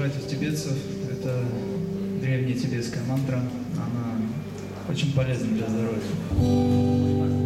братьев-тибетцев. Это древняя тибетская мантра. Она очень полезна для здоровья.